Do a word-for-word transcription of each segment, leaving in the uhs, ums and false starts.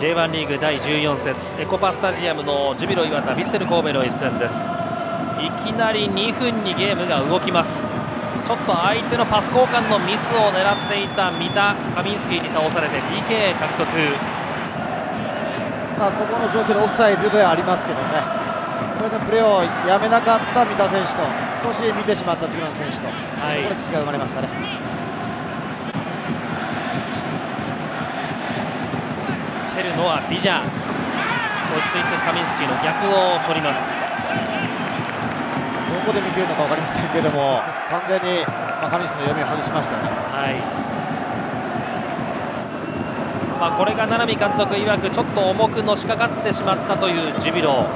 ジェイワン リーグだいじゅうよん節エコパスタジアムのジュビロ磐田、ヴィッセル神戸の一戦です。いきなりにふんにゲームが動きます。ちょっと相手のパス交換のミスを狙っていた三田、カミンスキーに倒されて ピーケー 獲得。まあここの状況でオフサイドではありますけどね、それでプレーをやめなかった三田選手と少し見てしまった次の選手と、はい、これ隙が生まれましたね。蹴るのはビジャ、落ち着いてカミンスキーの逆を取ります。どこで見てるのか分かりませんけども、完全に、まあ、上地君の読みを外しましたね。はい、まあ、これが七海監督曰くちょっと重くのしかかってしまったというジュビロ、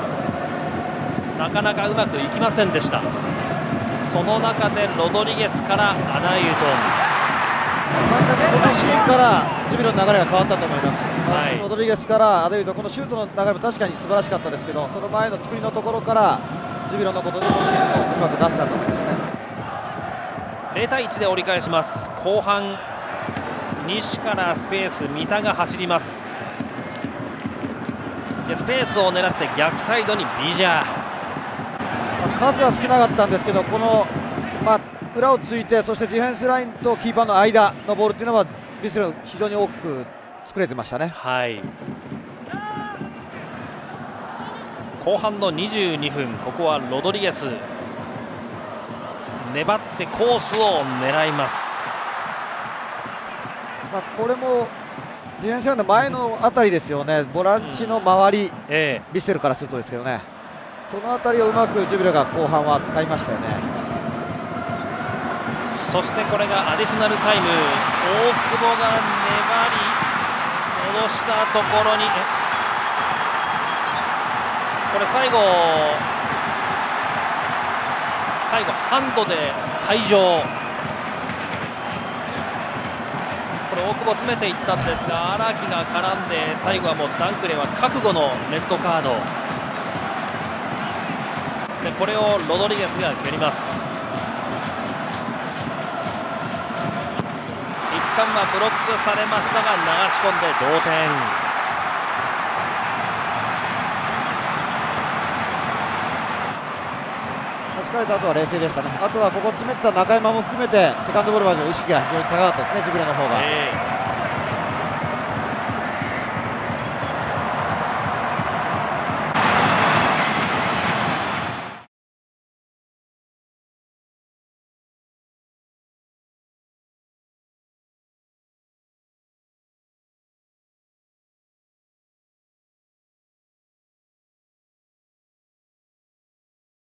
なかなかうまくいきませんでした。その中でロドリゲスからアダイウトン、完全にこのシーンからジュビロの流れが変わったと思います。はい、ロドリゲスからアダイウトン、このシュートの流れも確かに素晴らしかったですけど、その前の作りのところからジュビロのことで今シーズンをうまく出したと思いますね。ゼロ対いちで折り返します。後半、西からスペース、三田が走ります。でスペースを狙って逆サイドにビジャー、数は少なかったんですけど、この、まあ、裏をついて、そしてディフェンスラインとキーパーの間のボールというのはヴィッセルが非常に多く作れてましたね。はい、後半のにじゅうにふん、ここはロドリゲス粘ってコースを狙います。まあこれもディフェンスラインの前の辺りですよね、ボランチの周り、うん、えー、ヴィッセルからするとですけどね、その辺りをうまくジュビロが後半は使いましたよね。そしてこれがアディショナルタイム、大久保が粘り戻したところに、これ最後、最後ハンドで退場。これ大久保詰めていったんですが、荒木が絡んで最後はもうダンクレは覚悟のレッドカードで、これをロドリゲスが蹴ります。一旦はブロックされましたが流し込んで同点。疲れた後は冷静でしたね。あとはここ詰めてた中山も含めてセカンドボールまでの意識が非常に高かったですね、ジュビロの方が。えー